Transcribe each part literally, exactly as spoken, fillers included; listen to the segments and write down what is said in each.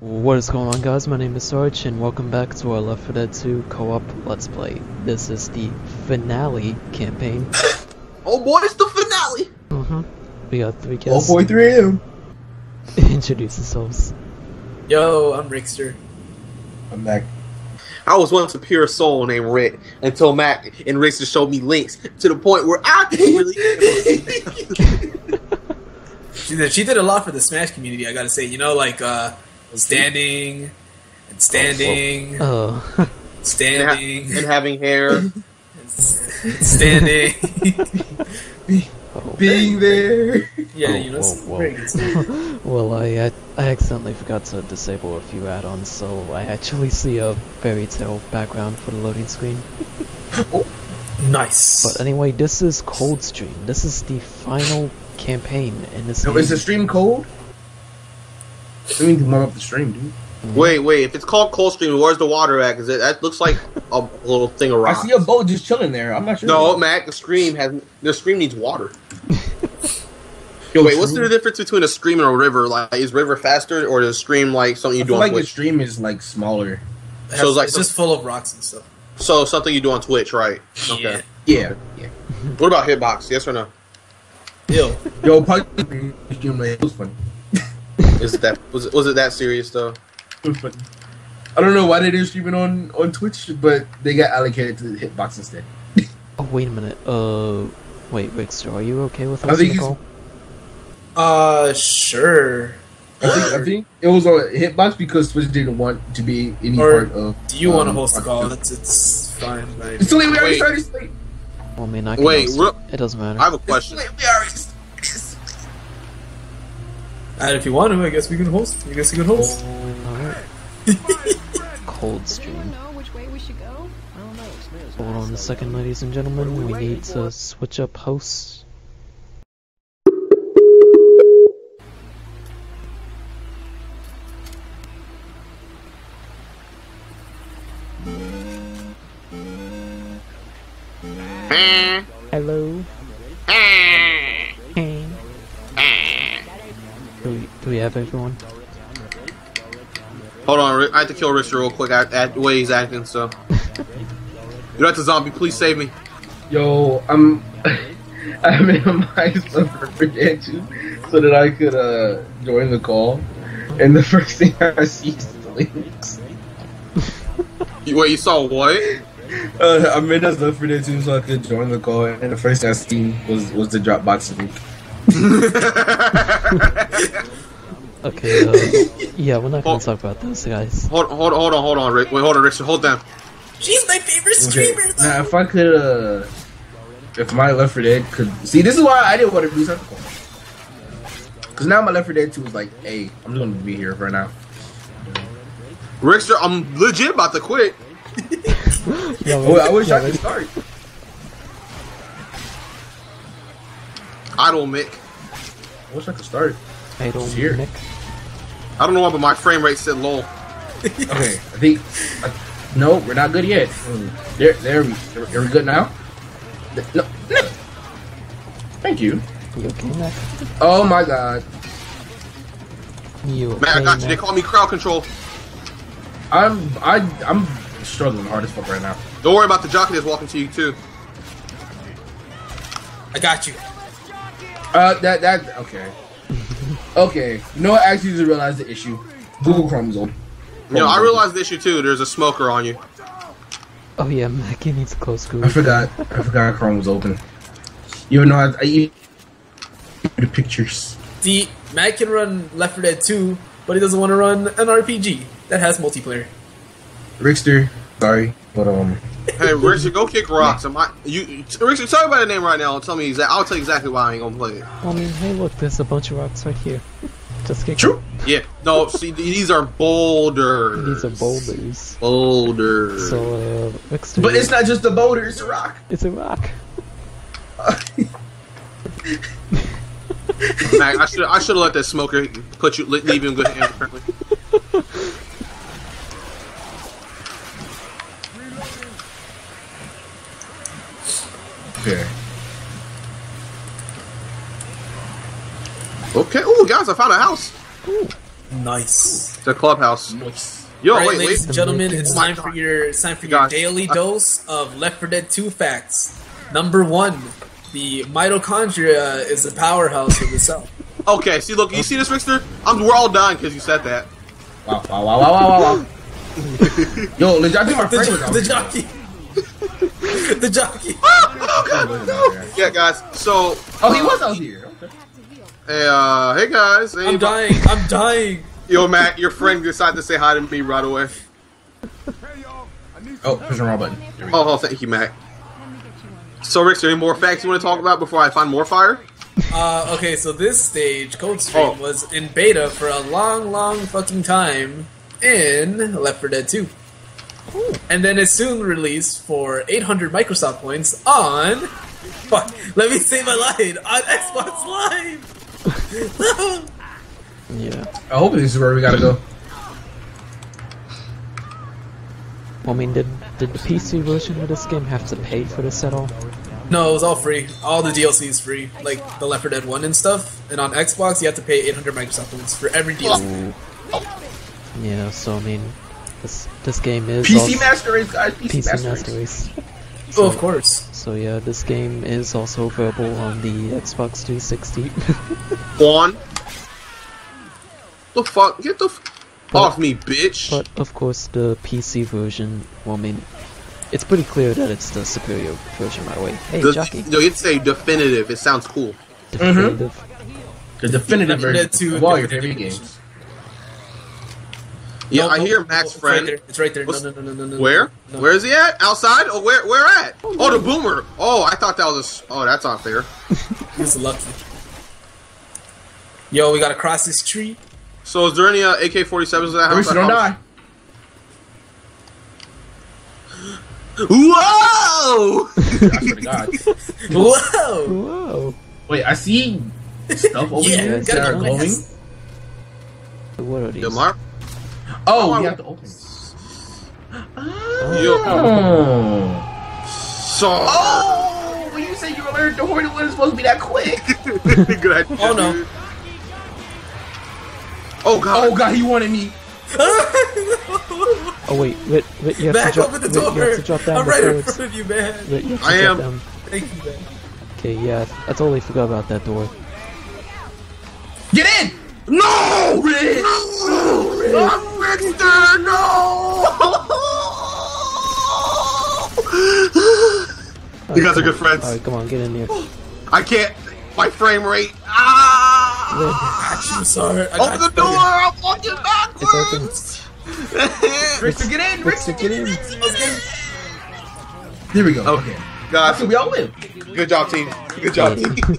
What is going on, guys? My name is Sarge and welcome back to our Left four Dead two co-op Let's Play. This is the finale campaign. Oh boy, it's the finale! Mm-hmm. We got three guests. Oh boy, three of them. Introduce yourselves. Yo, I'm Rickster. I'm Mac. I was once a pure soul named Rit until Mac and Rickster showed me links to the point where I really... she, did, she did a lot for the Smash community, I gotta say. You know, like, uh... standing and standing, oh. standing and, ha and having hair, and standing, oh. being there. Yeah, oh, you know. Whoa, whoa. Well, I I accidentally forgot to disable a few add-ons, so I actually see a fairy tale background for the loading screen. Oh, nice. But anyway, this is Coldstream. This is the final campaign in this. No, is the stream cold? We need to warm up the stream, dude. Wait, wait. If it's called Coldstream, where's the water at? Because that looks like a little thing of rock. I see a boat just chilling there. I'm not sure. No, Mac, the stream has the stream needs water. Yo, wait. What's the difference between a stream and a river? Like, is river faster, or is stream like something you do on Twitch? I feel like the stream is like smaller. So it's like it's just full of rocks and stuff. So something you do on Twitch, right? Okay. Yeah. Yeah. yeah. What about Hitbox? Yes or no? Yo, yo, probably. It was funny. Is that was it, was it that serious though? I don't know why they didn't stream it on on Twitch, but they got allocated to the Hitbox instead. Oh wait a minute. Uh, wait, Rickster, are you okay with us? Uh, sure. I think, I think it was on Hitbox because Twitch didn't want to be any or part of. Do you um, want to host a call? That's it's fine. Like, it's only we already started. Well, I mean, I can wait, host it. It doesn't matter. I have a question. We already. And if you want to, I guess we can host. I guess we can host. Alright. Coldstream. Hold on a second, ladies and gentlemen. We need to switch up hosts. Hello. Do we have everyone? Hold on, I have to kill Rickster real quick at, at the way he's acting, so. You're not the zombie, please save me. Yo, I'm... I minimized the Perfect so that I could uh, join the call. And the first thing I see is the links. Wait, you saw what? Uh, I minimized the Perfect so I could join the call, and the first thing I see was, was the Dropbox link. Okay, uh, yeah, we're not gonna hold, talk about this, guys. Hold, hold, hold on, hold on, Rick. Wait, hold on, Rick. Hold down. She's my favorite streamer. Okay. Now, if I could, uh, if my Left four Dead could see, this is why I didn't want to do something. Cause now my Left four Dead two was like, hey, I'm just gonna be here for now. Rickster, I'm legit about to quit. Yeah, well, I wish yeah, I could start. I don't make. I wish I could start. I don't here. Nick. I don't know why, but my frame rate said low. Okay, I think. I, no, we're not good yet. Mm. There, there we. Are we good now? No, no. Thank you. You okay, Nick? Oh my God. You okay, man? I got you. Nick? They call me crowd control. I'm, I, I'm struggling hard as fuck right now. Don't worry about the jockey that's walking to you too. I got you. Uh, that, that, okay. Okay, you know what? I actually just realized the issue. Google Chrome's old. Chrome no, I realized the issue too. There's a smoker on you. Oh yeah, Mac, you need to close Google. I forgot. I forgot Chrome was open. You know, I, I eat the pictures. See, Mac can run Left four Dead two, but he doesn't want to run an R P G that has multiplayer. Rickster, sorry, but um. Hey, Rickster, go kick rocks. I'm not, you, Rickster, tell me about the name right now and tell me exactly. I'll tell you exactly why I ain't gonna play it. I mean, hey, look, there's a bunch of rocks right here. Just kick. True. Them. Yeah. No, see, these are boulders. These are boulders. Boulders. So, uh, Rickster. But it's not just a boulder. It's a rock. It's a rock. Mac, I should I should have let that smoker put you leave him good hand friendly. Okay. Okay. Oh, guys, I found a house. Ooh. Nice. The clubhouse. Nice. Yo, right, wait, ladies wait. and gentlemen, it's oh time God. for your it's time for your Gosh. daily I... dose of Left four Dead two facts. Number one, the mitochondria is the powerhouse of the cell. Okay, see, look, you see this, Rickster? I'm, we're all dying because you said that. Wow, wow, wow, wow, wow, wow. Yo, the jockey, my friend. The, the jockey. The jockey. Oh, oh God, no. Yeah, guys, so... Oh, he was out here. Okay. Hey, uh, hey, guys. Hey, I'm dying. I'm dying. Yo, Mac, your friend decided to say hi to me right away. Oh, push the wrong button. Oh, oh, thank you, Mac. So, Rickster, any more facts you want to talk about before I find more fire? Uh, okay, so this stage, Coldstream, oh. was in beta for a long, long fucking time in Left four Dead two. Ooh. And then it's soon released for eight hundred Microsoft points on... Fuck, let me say my line! On Xbox Live! Yeah. I hope this is where we gotta go. I mean, did, did the P C version of this game have to pay for this at all? No, it was all free. All the D L C is free, like the Left four Dead one and stuff. And on Xbox, you have to pay eight hundred Microsoft points for every D L C. Oh. Yeah, so I mean, this this game is P C Master Race, guys. P C Master Race. Oh, of course. So yeah, this game is also available on the Xbox three sixty. On. The fuck? Get the f off me, bitch! But of course, the P C version. Well, I mean. It's pretty clear that it's the superior version, by the way. Hey, the, Jockey. No, you'd say definitive. It sounds cool. Definitive. Mm-hmm. The definitive version to all your favorite games. Yeah, no, I no, hear Mac's no, friend. Right it's right there. No, no, no, no, no. Where? No. Where is he at? Outside? Oh, where? Where at? Oh, oh the boomer. Oh, I thought that was a. Oh, that's not fair. He's lucky. Yo, we gotta cross this tree. So, is there any uh, A K forty-sevens in that house? We don't die. Whoa! I swear to God. Whoa! Whoa! Wait, I see stuff over yeah, here that are glowing. What are these? Oh, oh we have to open. Oh. Yo. Oh. So. Oh! When you said you were learning to hoard, it wasn't supposed to be that quick. Good idea. Oh no! Oh God! Oh God! He wanted me. Oh wait, Rit, Rit, you have Back to drop, the door. Rit, you have to drop down. I'm right in front of you, man. Rit, you have to I drop am. Down. Thank you, man. Okay, yeah, I totally forgot about that door. Get in! No, Rit! No, Rit! I'm Rickster! No! You guys are good friends. All right, come on, get in here. I can't. My frame rate. Ah! Rit. I'm sorry. I Open the door! I'm walking backwards. Rickster, get in! Rickster, get in! Here we go. Okay. Guys, we all live. Good job, team. Good job, team.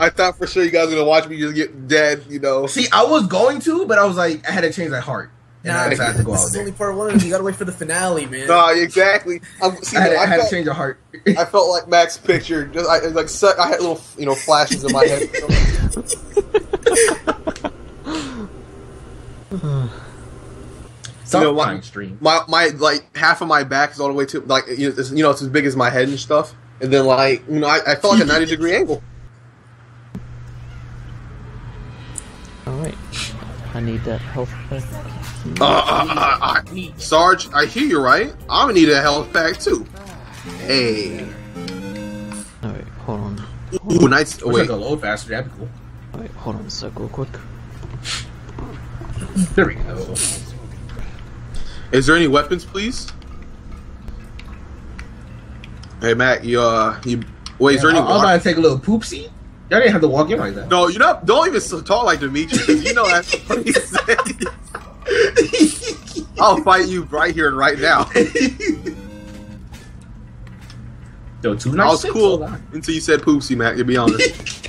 I thought for sure you guys were gonna watch me just get dead, you know. See, I was going to, but I was like, I had to change my heart. And nah, I decided to go this out. This is there. Only part one. You gotta wait for the finale, man. Nah, exactly. I'm, see, I had, no, I I had felt, to change my heart. I felt like Mac's picture. Just, I, like, suck, I had little, you know, flashes in my head. You know, like, my my like half of my back is all the way to like you know it's, you know, it's as big as my head and stuff, and then like you know I, I felt like a ninety degree angle. All right, I need that health pack. Uh, uh, uh, uh, Sarge, I hear you right. I'm gonna need a health pack too. Hey. All right, hold on. Hold Ooh, nice. Oh, wait, I go load faster. That'd be cool. All right, hold on a sec, real quick. There we go. Is there any weapons, please? Hey, Mac, you, uh, you... Wait, yeah, is there any... I'm water? About to take a little poopsie. Y'all didn't have to walk in like that. No, you know, don't even so tall like Demetrius. You know that's what he said. I'll fight you right here and right now. Yo, two I was cool until you said poopsie, Mac, to be honest.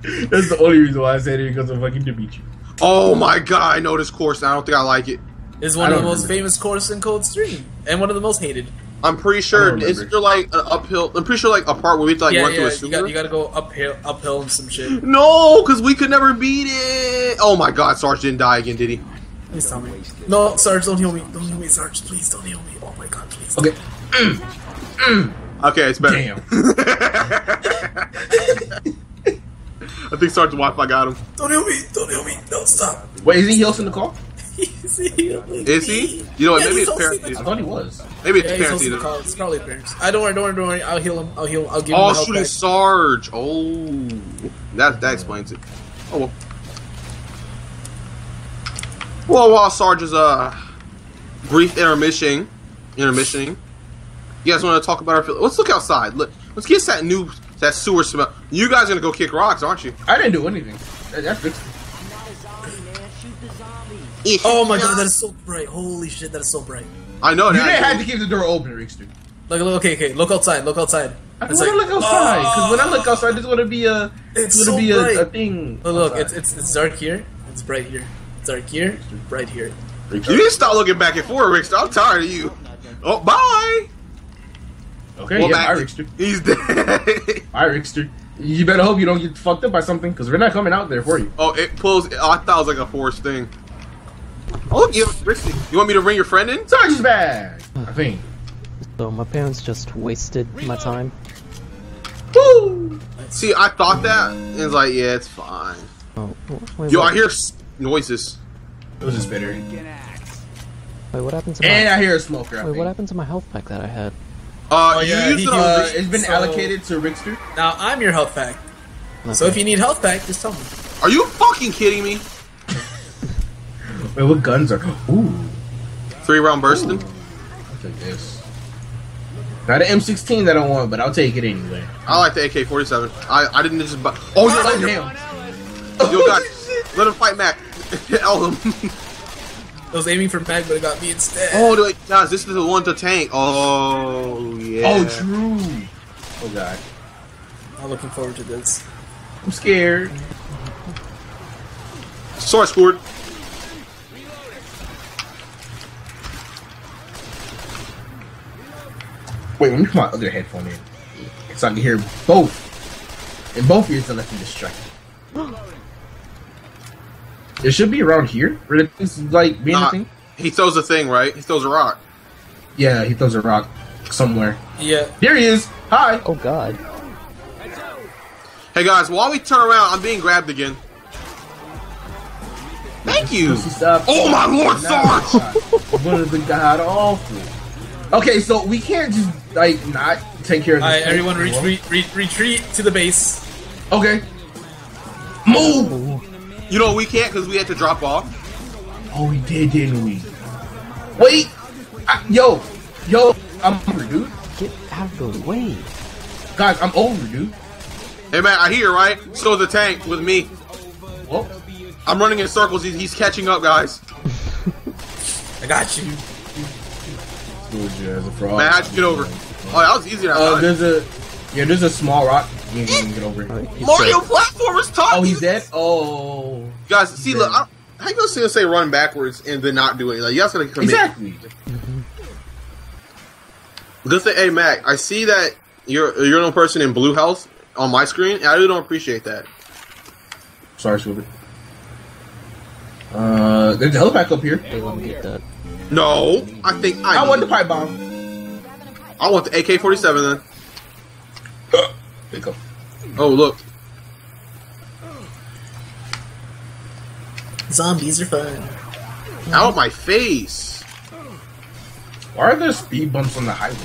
That's the only reason why I said it, because of fucking Demetrius. Oh, my God, I know this course, and I don't think I like it. Is one of the most remember. famous courses in Coldstream, and one of the most hated. I'm pretty sure. Is there like an uphill? I'm pretty sure like a part where we have to like yeah, run yeah, through a sewer. You, got, you gotta go uphill, uphill and some shit. No, because we could never beat it. Oh my God, Sarge didn't die again, did he? Please tell me. No, Sarge, don't heal me. Don't heal me, Sarge. Please don't heal me. Oh my God, please. Okay. Mm. Mm. Okay, it's better. Damn. I think Sarge's Wi-Fi got him. Don't heal me. Don't heal me. No, stop. Wait, is he healed in the car? Is he? Is he? You know what? Yeah, maybe his parents. I thought he was. Maybe it's yeah, parents either. It's probably parents. I don't worry, don't worry, don't worry. I'll heal him. I'll heal him. I'll give oh, him. Oh, shooting Sarge. Oh, that that explains it. Oh well. Well, while Sarge's uh brief intermission, intermissioning. You guys want to talk about our? Let's look outside. Look. Let's get that new that sewer smell. You guys are gonna go kick rocks, aren't you? I didn't do anything. That's good. Oh my god, that is so bright. Holy shit, that is so bright. I know that. You didn't have to keep the door open, Rickster. Look, look, okay, okay. Look outside, look outside. I want to like, look outside, because oh, when I look outside, there's going to be a, it's it's gonna so be a, a thing. Look, look it's, it's, it's dark here, it's bright here. It's dark here, bright here. You need to stop looking back and forth, Rickster. I'm tired of you. Oh, bye! Okay, well, yeah, bye, Rickster. He's dead. Bye, Rickster. You better hope you don't get fucked up by something, because we're not coming out there for you. Oh, it pulls. Oh, I thought it was like a forced thing. Oh, look, you, you want me to ring your friend in? Sarge's bag! I think. So, my parents just wasted my time. Woo! See, I thought that, and it's like, yeah, it's fine. Oh, wait, Yo, wait. I hear noises. It was just bitter. Wait, what happened to my- And I hear a smoker. Wait, what happened to my health pack that I had? Uh, oh, yeah, you he, uh, it's been so... allocated to Rickster. Now, I'm your health pack. Okay. So, if you need health pack, just tell me. Are you fucking kidding me? Wait, what guns are? Ooh, three round bursting. I'll take this. Not an M sixteen that I want, but I'll take it anyway. I like the A K forty-seven. I I didn't just buy. Oh, oh you like him? Yo, guys, let him fight Mac. L him. I was aiming for Mac, but it got me instead. Oh, like, guys, this is the one to tank. Oh yeah. Oh, true. Oh god. I'm looking forward to this. I'm scared. Sorry, scored. Wait, let me put my other headphone in, so I can hear both, and both ears are left distracted. It should be around here. It's like being nah, a thing. He throws a thing, right? He throws a rock. Yeah, he throws a rock somewhere. Yeah. Here he is. Hi. Oh god. Hey guys, while we turn around, I'm being grabbed again. Thank you. Oh my lord, Sarge! One of the god awful. Okay, so we can't just like not take care of this. Alright, everyone retreat, re retreat to the base. Okay. Move. You know we can't because we had to drop off. Oh, we did, didn't we? Wait, I, yo, yo, I'm over, dude. Get out of the way, guys. I'm over, dude. Hey man, I hear right. So the tank with me. Whoa. I'm running in circles. He's, he's catching up, guys. I got you. As a frog. Man, how'd you get over? Oh, that was easy. Oh, uh, there's a yeah, there's a small rock. You ain't gonna get over. Mario platformer's talking. Oh, he's dead. Oh, guys, see, dead. Look, I, how you gonna see him say run backwards and then not do it? Like, y'all's gonna commit. Exactly. Good thing, hey Mac, I see that you're you're the only person in blue house on my screen, and I really don't appreciate that. Sorry, Swift. Uh, there's a hell back up here. They want to get that. No, I think I. I want the pipe bomb. I want the A K forty-seven then. There you go. Oh look, zombies are fun. Out my face! Why are there speed bumps on the highway?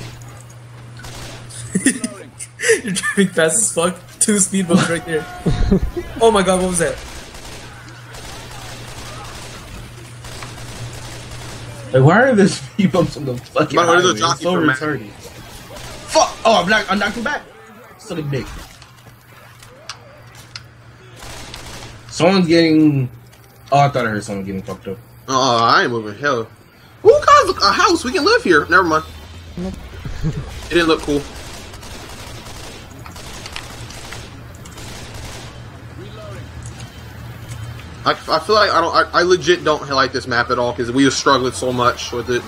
You're driving fast as fuck. Two speed bumps right there. Oh my god, what was that? Like, why are there speed bumps on the fucking highway? The jockey so retarded. Fuck! Oh, I'm, not, I'm knocking back. Silly dick. Someone's getting... Oh, I thought I heard someone getting fucked up. Oh, uh, I ain't moving. Hell. Who got a house? We can live here. Never mind. It didn't look cool. I, I feel like I don't. I, I legit don't like this map at all because we were struggling so much with it.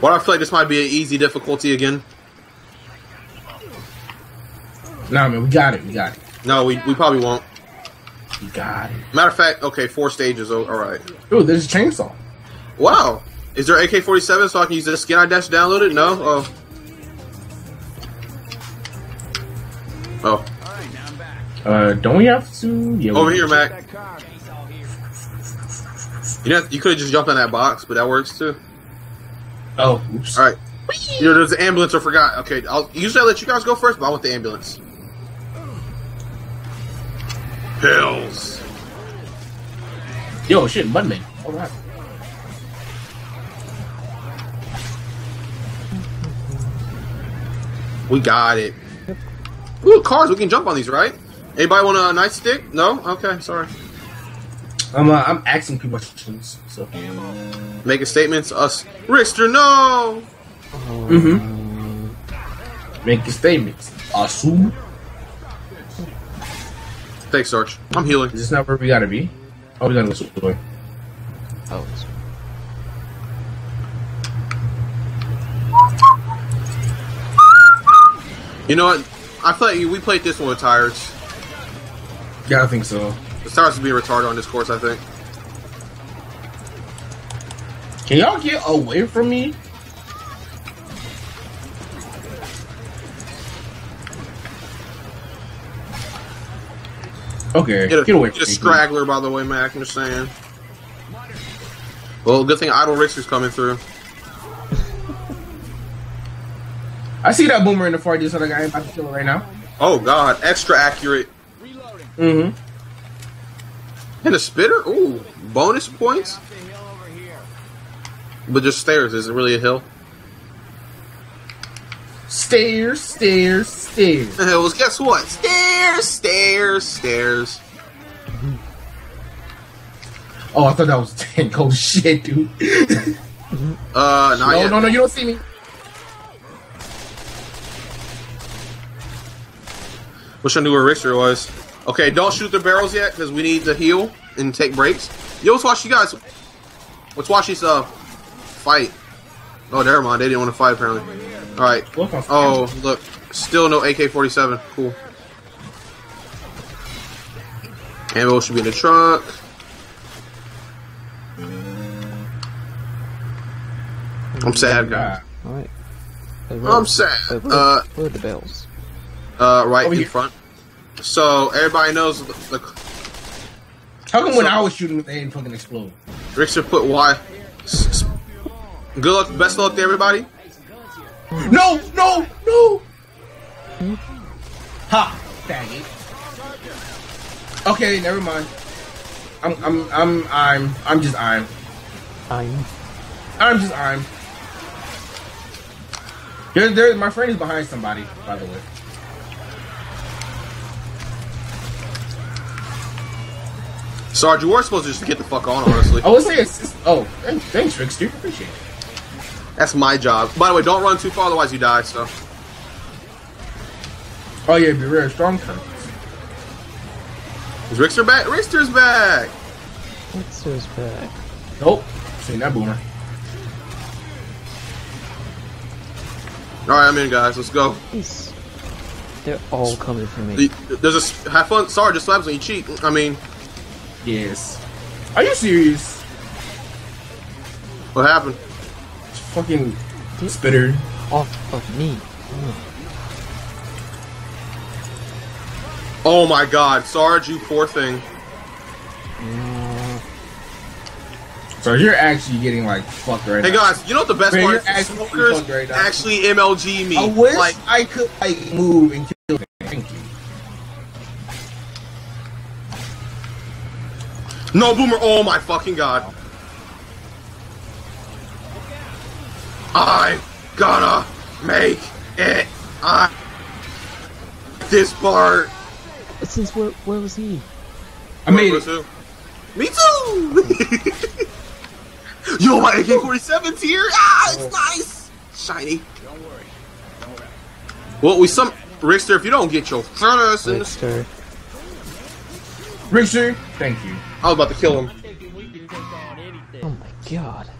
Well, I feel like this might be an easy difficulty again. Nah, man, we got it. We got it. No, we we probably won't. We got it. Matter of fact, okay, four stages. All right. Ooh, there's a chainsaw. Wow. Is there A K forty-seven so I can use this skin I dash downloaded? No. Oh. Oh. All right, now I'm back. Uh, don't we have to? Yeah, Over here, Mac. You know, you could have just jumped on that box, but that works too. Oh, oops. All right. You know, there's an ambulance I forgot. Okay, I'll usually I let you guys go first, but I want the ambulance. Pills. Yo, shit, Mudman. All right. We got it. Ooh, cars. We can jump on these, right? Anybody want a nightstick? No? Okay, sorry. I'm uh, I'm asking people questions. So making statements. Us, Rickster, no. Mm-hmm. Making statements. Awesome. Thanks, Sarge. I'm healing. Is this not where we gotta be? Oh, we gotta go this way. Oh. You know what? I feel like we played this one with tires. Yeah, I think so. The tires would be retarded on this course, I think. Can y'all get away from me? Okay, get, a, get away get from a me. Straggler, by the way, Mac, I'm just saying. Well, good thing Idle Rickster's coming through. I see that boomer in the far distance. I ain't about to kill it right now. Oh god, extra accurate. Mm-hmm. And a spitter? Ooh, bonus points. But just stairs, is it really a hill? Stairs, stairs, stairs. The hills, guess what? Stairs, stairs, stairs. Oh, I thought that was tank. Oh shit, dude. uh, not no, yet. no, no, you don't see me. Wish I knew where Rickster was. Okay, don't shoot the barrels yet, because we need to heal and take breaks. Yo, let's watch you guys. Let's watch these uh, fight. Oh, never mind. They didn't want to fight, apparently. Alright. Oh, look. Still no A K forty-seven. Cool. Ammo should be in the trunk. I'm sad, guys. Alright. I'm sad. Uh, where are the barrels? Uh, right Over in here. front. So everybody knows the, the How come so, when I was shooting they didn't fucking explode? Rickster put Y. Good luck, best luck to everybody. No, no, no. Ha, faggot. Okay, never mind. I'm, I'm, I'm, I'm, I'm just I'm. I'm. I'm just I'm. There, there. My friend is behind somebody, by the way. Sarge, you were supposed to just get the fuck on, honestly. I was saying, oh, thanks, Rickster. Appreciate it. That's my job. By the way, don't run too far, otherwise you die, so. Oh, yeah, be rare. Strong time. Is Rickster back? Rickster's back! Rickster's back. Nope. Seen that boomer. Alright, I'm in, guys. Let's go. Peace. They're all coming for me. There's a. Have fun. Sarge just slaps on your cheek. I mean. Yes. Are you serious? What happened? It's fucking spitter off of me. Mm. Oh my god, Sarge, you poor thing. Mm. So you're actually getting like fucked right hey now. Hey guys, you know what the best Man, part is? Smokers right actually M L G me. I wish like I could like move and kill them. Thank you. No, Boomer! Oh my fucking god! I gotta make it. I this part. Since where? Where was he? I made it. Too. Me too. Yo, my A K forty-seven's here. Ah, it's nice, shiny. Don't worry. Don't worry. Well, we some Rickster. If you don't get your furnace in the Rickster, thank you. I was about to kill him. Oh my god.